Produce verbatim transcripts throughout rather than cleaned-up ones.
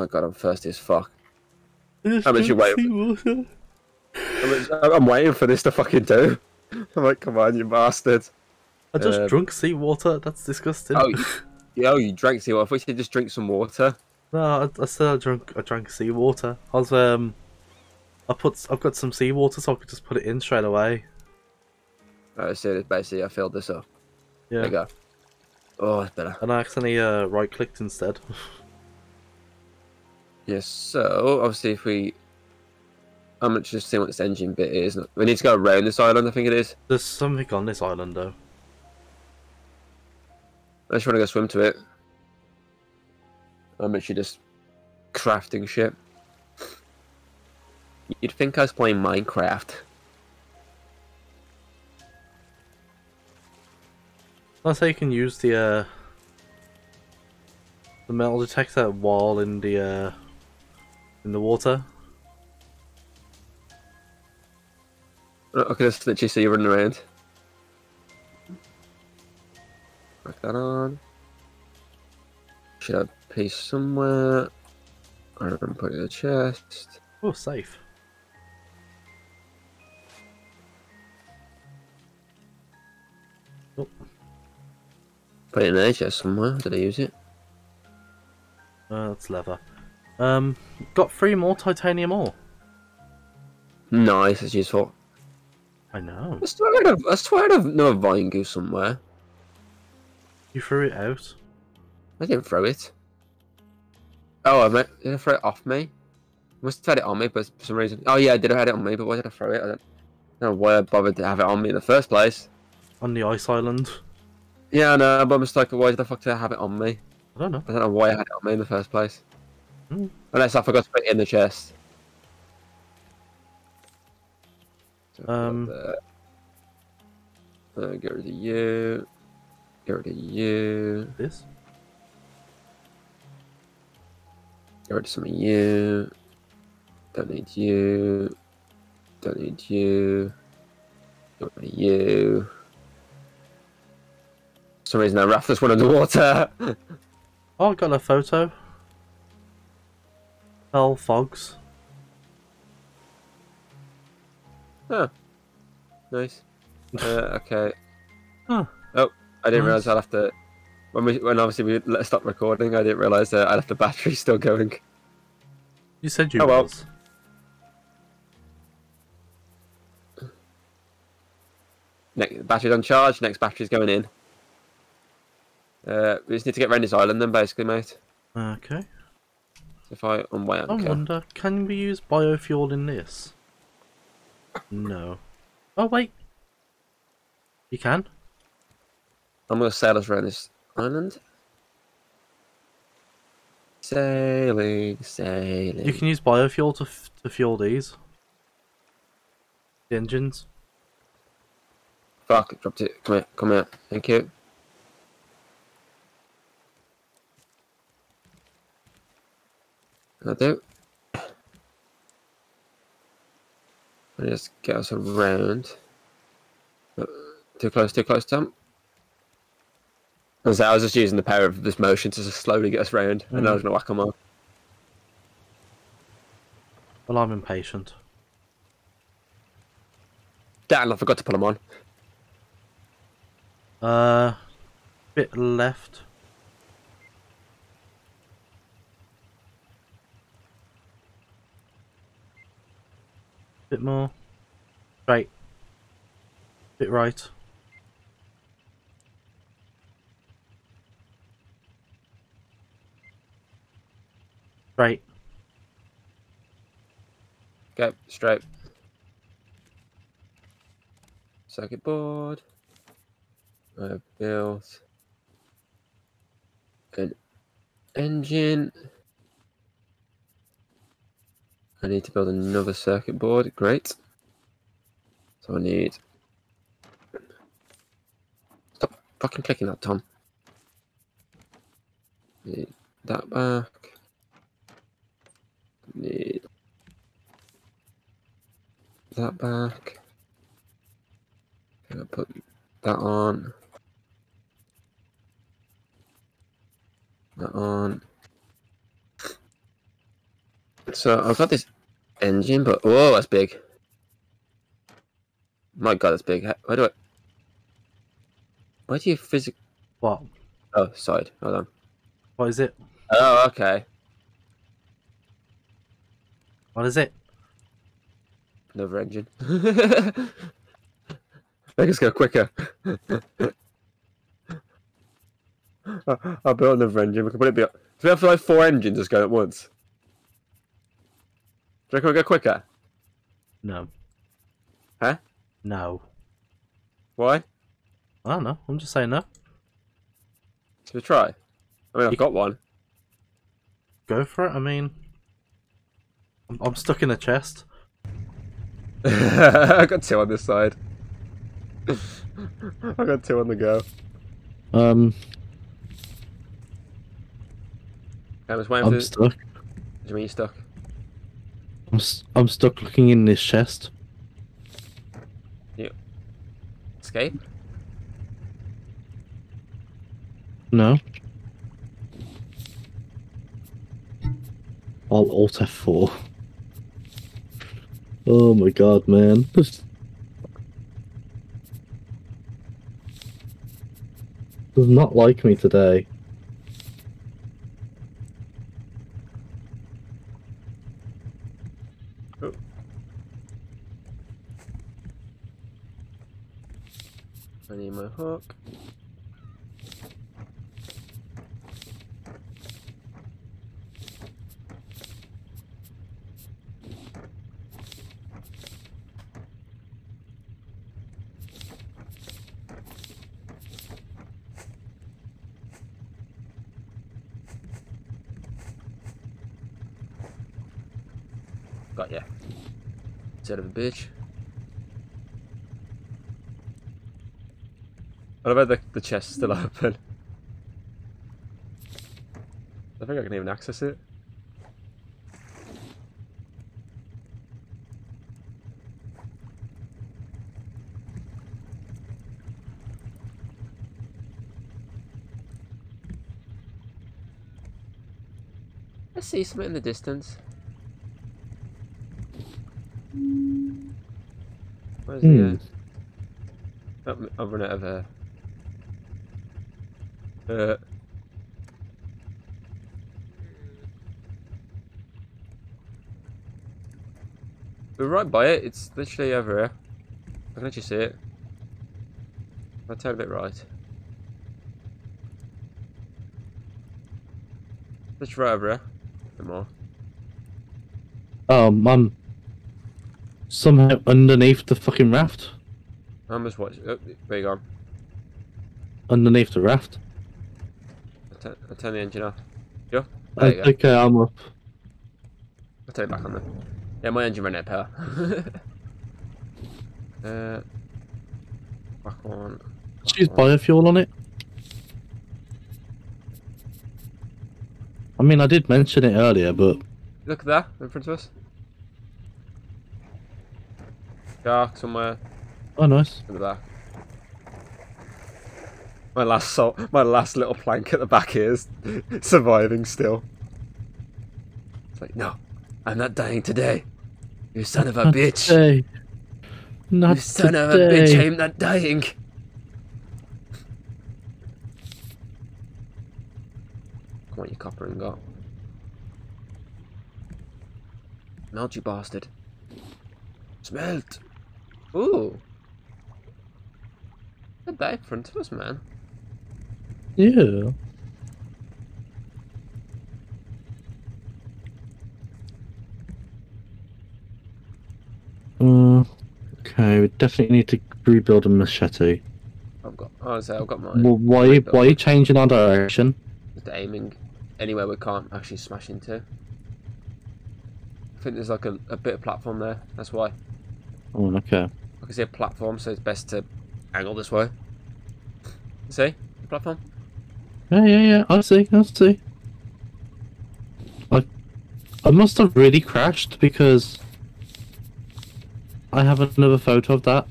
My God, I'm thirsty as fuck. How much you waiting? I'm waiting for this to fucking do. I'm like, come on, you bastard. I just um, drunk seawater. That's disgusting. Oh, you, yo, you drank seawater. I thought you said just drink some water. No, I, I said I drank. I drank seawater. I was um, I put. I've got some seawater, so I could just put it in straight away. Alright, so basically, I filled this up. Yeah. There you go. Oh, it's better. And I accidentally uh, right-clicked instead. Yes. So obviously, if we. I'm just seeing what this engine bit is. We need to go around this island, I think it is. There's something on this island, though. I just want to go swim to it. I'm actually just crafting shit. You'd think I was playing Minecraft. That's how you can use the uh, the metal detector while in the uh, in the water. I can just literally see you running around. Put that on. Should I piece somewhere? I'm gonna put it in the chest. Oh, safe. Oh. Put it in the chest somewhere. Did I use it? Uh, that's leather. Um, got three more titanium ore. Nice, that's useful. I know. I swear I'd have, I swear I'd have another vine goose somewhere. You threw it out. I didn't throw it. Oh, I meant, did I throw it off me? I must have had it on me, but for some reason. Oh yeah, I did have had it on me, but why did I throw it? I don't, I don't know why I bothered to have it on me in the first place. On the ice island. Yeah, I know, but I'm just like, why did the fuck did I have it on me? I don't know. I don't know why I had it on me in the first place. Mm. Unless I forgot to put it in the chest. Um. Uh, get rid of you. Get rid of you. This. Get rid of some of you. Don't need you. Don't need you. Get rid of you. For some reason, I raft this one underwater. Oh, I got a photo. Hell, fogs. Huh. Nice. Uh, okay. Huh. Oh, I didn't nice. realise I'd have to... When we, when obviously we let stop recording, I didn't realise that I'd have the battery still going. You said you oh, well. was. Next, battery's on charge, next battery's going in. Uh, we just need to get around this island then, basically, mate. Okay. So if I unweigh anchor... I wonder, can we use biofuel in this? No. Oh wait. You can. I'm gonna sail us around this island. Sailing, sailing. You can use biofuel to f to fuel these the engines. Fuck! Dropped it. Come here. Come here. Thank you. I do. Just get us around. Too close, too close, Tom. So I was just using the power of this motion to just slowly get us round, mm. and I was gonna whack them off. Well, I'm impatient. Damn, I forgot to put them on. Uh, bit left. Bit more. Right. Bit right. Right. Go, straight. Circuit board. I've built an engine. I need to build another circuit board. Great. So I need... Stop fucking clicking that, Tom. Need that back. Need that back. Gonna put that on. That on. So I've got this engine, but whoa, that's big. My God, that's big. Where do I? Where do you physically? What? Oh, side. Hold on. What is it? Oh, okay. What is it? Another engine. Make us go quicker. I'll build another engine. We can put it beyond. Do we have like four engines just going at once? Do you reckon we'll go quicker? No. Huh? No. Why? I don't know. I'm just saying that. Should we try? I mean, I've you... got one. Go for it. I mean, I'm, I'm stuck in a chest. I got two on this side. I got two on the go. Um. I was waiting I'm for... stuck. What do you mean you're stuck? I'm, st I'm stuck looking in this chest. You... escape? No. I'll alt F four. Oh my God, man. This does not like me today. I need my hook. Got ya. Instead of a bitch. What about the, the chest still open? I think I can even access it. I see something in the distance. Where's hmm. the... Uh, oh, I've run out of air. Uh, we're right by it, it's literally over here. I can actually see it. I'll turn a bit right. It's right over here. No more. Um, I'm somehow underneath the fucking raft. I'm just watching. Oh, where you gone? Underneath the raft. I'll turn the engine off. Sure? There you go. Okay, I'm up. I'll turn it back on then. Yeah, my engine ran out of power. uh, back on. Back Let's use biofuel on it. I mean, I did mention it earlier, but... Look there, in front of us. Shark somewhere. Oh, nice. In the back. My last soul, my last little plank at the back here is surviving still. It's like, no, I'm not dying today. You son of a not bitch. Today. Not you son today. of a bitch, I'm not dying. Come on, you copper and go. Melt, you bastard. Smelt. Ooh. Look at that in front of us, man. Yeah. Uh, okay, we definitely need to rebuild a machete. I've got. Oh, so I've got mine. Well, why, why, why are you changing our direction? Just aiming anywhere we can't actually smash into. I think there's like a, a bit of platform there. That's why. Oh, okay. I can see a platform, so it's best to angle this way. See the platform? Yeah, yeah, yeah. I see. I see. I, I must have really crashed because I have another photo of that.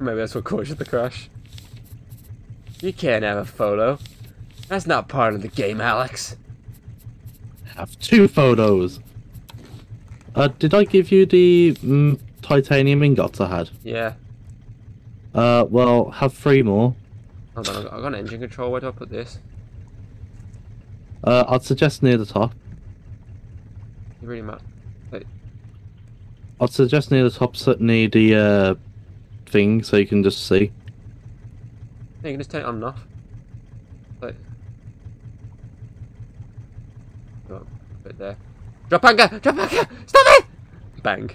Maybe that's what caused the crash. You can't have a photo. That's not part of the game, Alex. have two photos. Uh, did I give you the mm, titanium ingots I had? Yeah. Uh, well, have three more. Hold on, I've got an engine control. Where do I put this? Uh, I'd suggest near the top. You really mad? Wait. I'd suggest near the top, near the uh, thing, so you can just see. Yeah, you can just turn it on and off. Wait. Oh, right there. Drop anchor! Drop anchor! Stop it! Bang.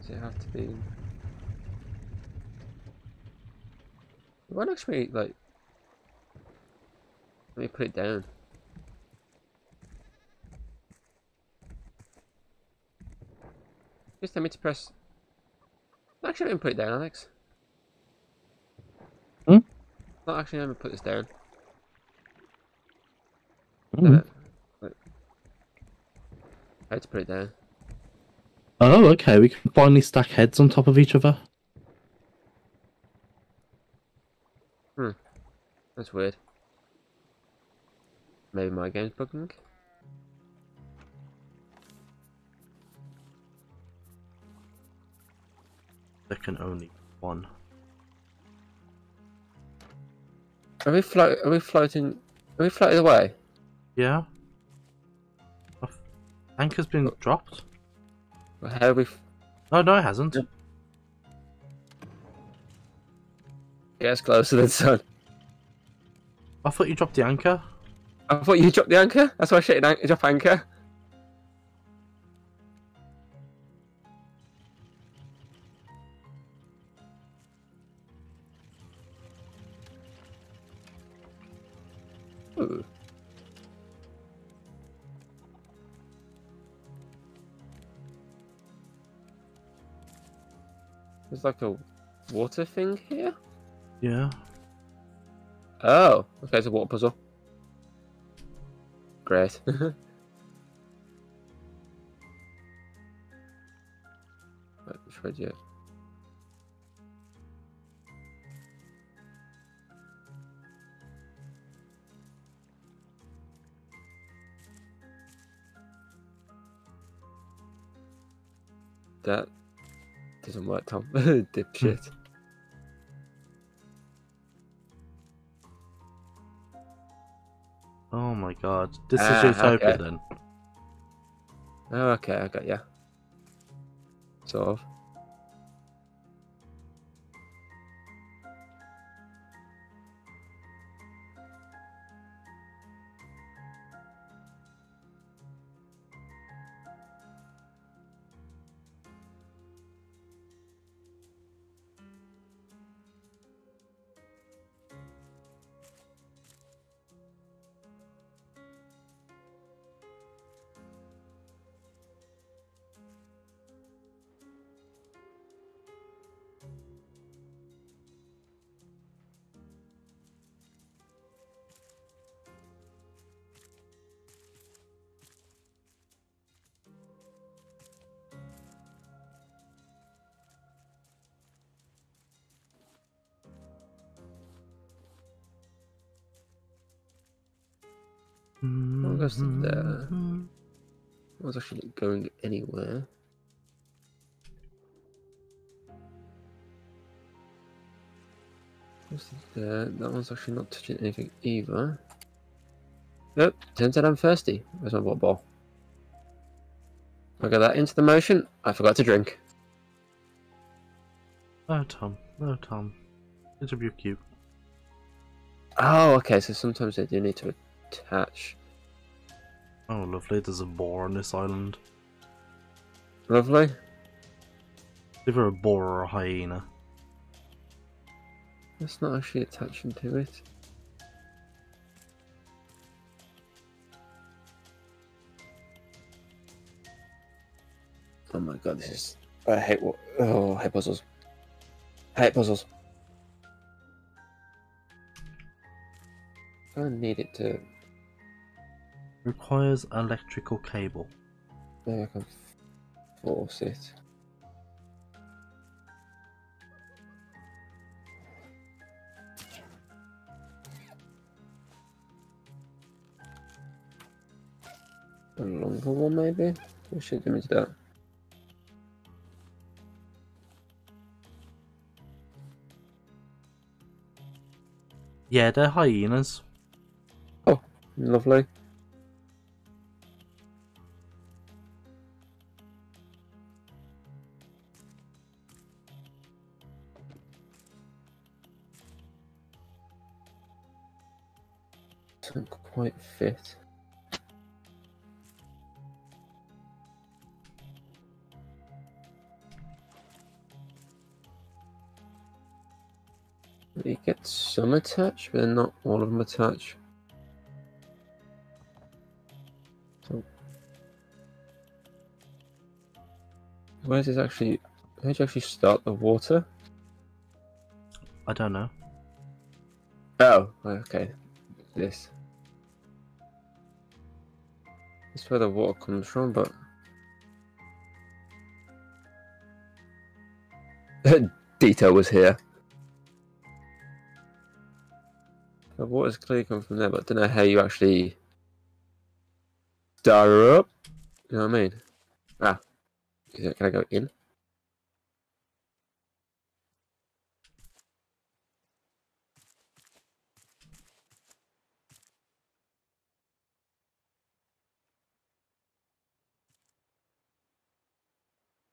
Does it have to be... It won't actually, like... Let me put it down. Just tell me to press... I'm actually going to put it down, Alex. Hmm? I'm not actually going to put this down. Hmm. Uh, wait. I had to put it down. Oh, okay. We can finally stack heads on top of each other. Hmm. That's weird. Maybe my game's bugging. There can only one. Are we float? Are we floating? Are we floating away? Yeah. Anchor's been oh. dropped. How we? F oh no, it hasn't. Yeah, yeah, it's closer than sun. I thought you dropped the anchor. I thought you dropped the anchor. That's why I shit an anchor. Drop anchor. Ooh. There's like a water thing here? Yeah. Oh, okay, it's a water puzzle. Great. Right, which way do you... That doesn't work, Tom. Dipshit. Oh my god. This ah, is your favourite, okay. Then. Oh, okay, I got ya. Sort of. What goes to there? I was actually not going anywhere. What's there? That one's actually not touching anything either. Nope, turns out I'm thirsty. Where's my water bottle? I got that into the motion. I forgot to drink. Oh, Tom. Oh, Tom. It's a rebuke you. Oh, okay, so sometimes they do need to attach. Oh, lovely. There's a boar on this island. Lovely. Either a boar or a hyena. That's not actually attaching to it. Oh my god, this is... I hate what... Oh, I hate puzzles. I hate puzzles. I need it to... Requires electrical cable. Maybe I can force it. A longer one, maybe? What should damage that? Yeah, they're hyenas. Oh, lovely. Doesn't quite fit. You get some attached, but not all of them attached. So, where does actually? Where do you actually start the water? I don't know. Oh, okay. This. This is where the water comes from, but. Dito was here. The water's clearly come from there, but I don't know how you actually start her up. You know what I mean? Ah. Can I go in?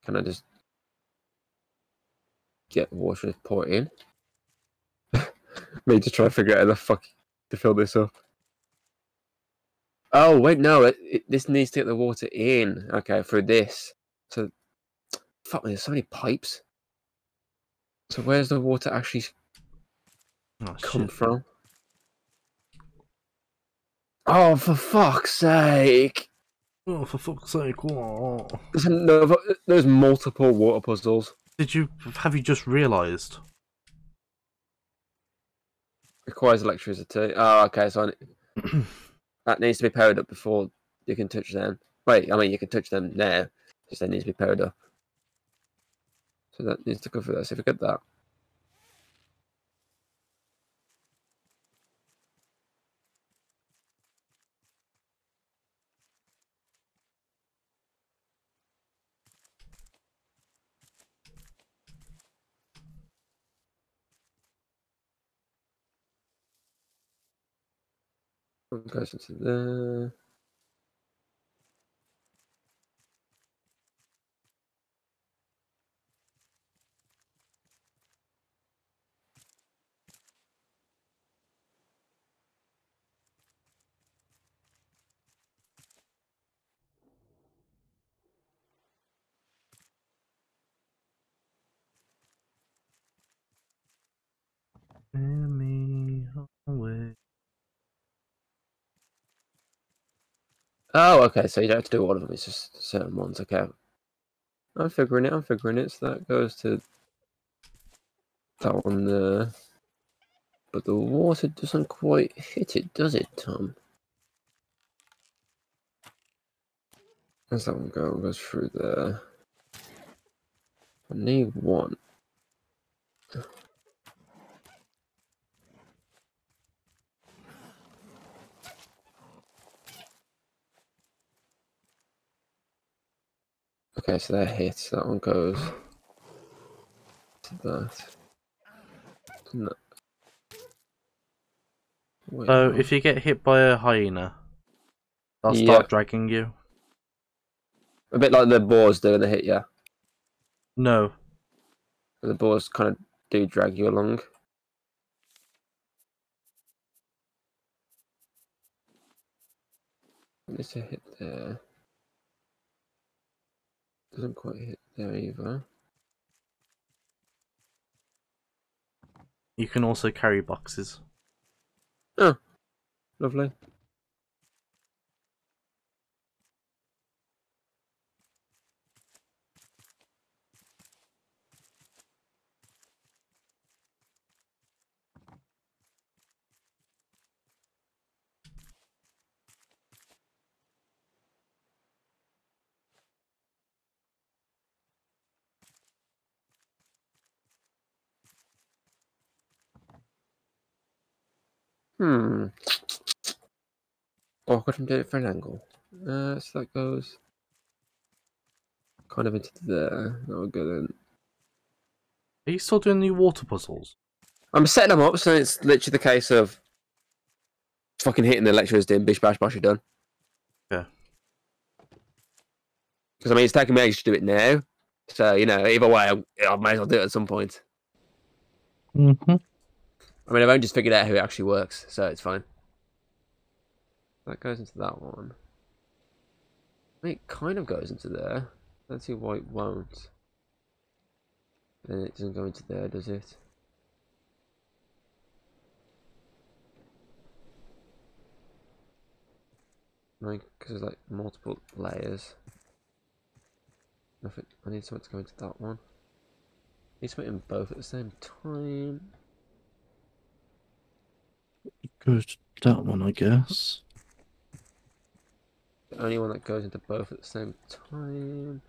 Can I just get water and pour it in? Me to try and figure out how the fuck to fill this up. Oh wait, no, it, it, this needs to get the water in. Okay, for this. So, fuck me, there's so many pipes. So where's the water actually oh, come shit. from? Oh, for fuck's sake! Oh, for fuck's sake! Whoa. There's another, there's multiple water puzzles. Did you have you just realised? Requires electricity. Oh, okay, so I, that needs to be powered up before you can touch them. Wait, I mean, you can touch them now, because they need to be powered up. So that needs to go through that, see if we get that. Goes into there. Oh, okay, so you don't have to do all of them, it's just certain ones, okay. I'm figuring it, I'm figuring it, so that goes to that one there. But the water doesn't quite hit it, does it, Tom? Where's that one go? It goes through there. I need one. Okay, so that hits. That one goes to that. No. Wait, so, on. If you get hit by a hyena, they'll yeah. start dragging you. A bit like the boars do when they hit you. No. The boars kind of do drag you along. There's a hit there. Doesn't quite hit there either. You can also carry boxes. Oh, lovely. Hmm. Oh, I couldn't do it for an angle. Uh, so that goes kind of into there. That'll go then. Are you still doing the water puzzles? I'm setting them up, so it's literally the case of fucking hitting the lecturer's dim, bish bash bash, you're done. Yeah. Because I mean, it's taking me ages to do it now, so you know, either way, I, I might as well do it at some point. Mm-hmm. I mean, I've only just figured out how it actually works, so it's fine. That goes into that one. I mean, it kind of goes into there. I don't see why it won't. And it doesn't go into there, does it? I mean, because there's like multiple layers. Nothing. I need something to go into that one. I need something in both at the same time. It goes to that one, I guess. The only one that goes into both at the same time.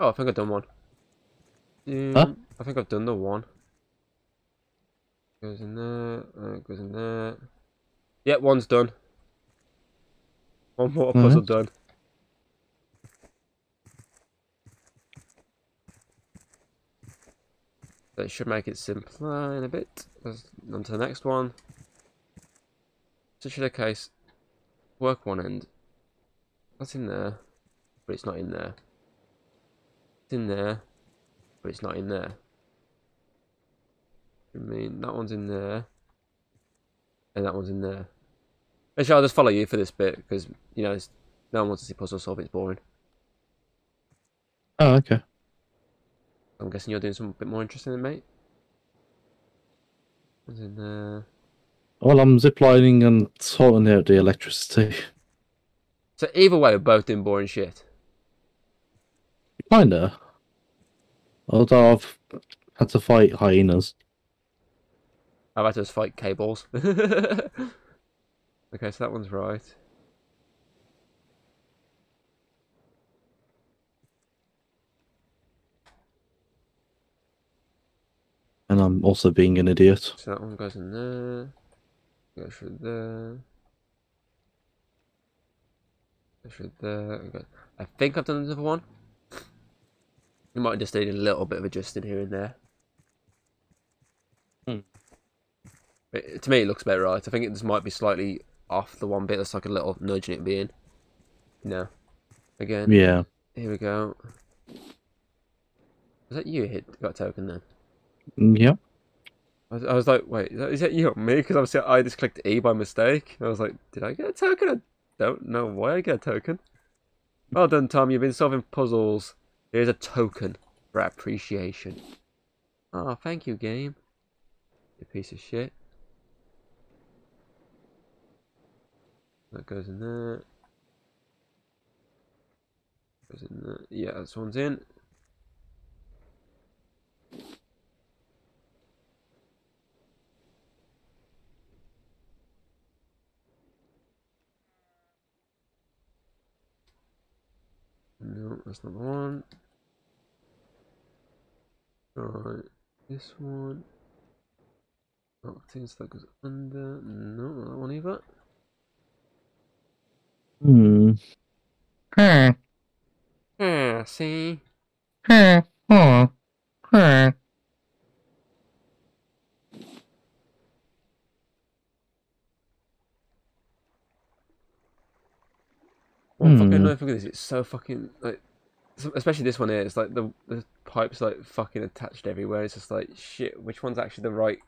Oh, I think I've done one. Um, huh? I think I've done the one. Goes in there, uh, goes in there. Yep, yeah, one's done. One water puzzle mm-hmm. done. That should make it simpler in a bit. Let's, on to the next one. Such a case. Work one end. That's in there, but it's not in there. It's in there, but it's not in there. I mean, that one's in there, and that one's in there. Actually, I'll just follow you for this bit, because, you know, it's, no one wants to see puzzle solve, it's boring. Oh, okay. I'm guessing you're doing something a bit more interesting than me. What's in there? Well, I'm ziplining and sorting out the electricity. So either way, we're both doing boring shit. Kinda. Although I've had to fight hyenas. I've had to just fight cables. Okay, so that one's right. And I'm also being an idiot. So that one goes in there. Goes through there. Goes through there. Goes... I think I've done another one. You might have just needed a little bit of adjusting here and there. Hmm. It, to me, it looks about right. I think it just might be slightly... off the one bit that's like a little nudge in it being. No. Again. Yeah. Here we go. Was that you hit got token then? Yep. I was, I was like, wait, is that, is that you or me? Because obviously I just clicked E by mistake. I was like, did I get a token? I don't know why I get a token. Well done, Tom. You've been solving puzzles. Here's a token for appreciation. Oh, thank you, game. You piece of shit. That goes in there. Goes in there. Yeah, this one's in. No, that's not the one. Alright, this one. Oh, I think that goes under. No, not that one either. Hmm. Hmm. Hmm. See. Hmm. Hmm. Hmm. What fucking no fuck is it? It's so fucking like, especially this one here. It's like the the pipe's like fucking attached everywhere. It's just like shit. Which one's actually the right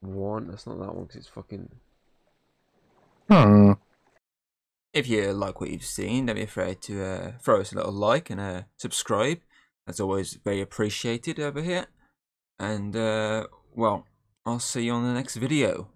one? That's not that one because it's fucking. Hmm. If you like what you've seen, don't be afraid to uh, throw us a little like and uh, subscribe. That's always very appreciated over here. And, uh, well, I'll see you on the next video.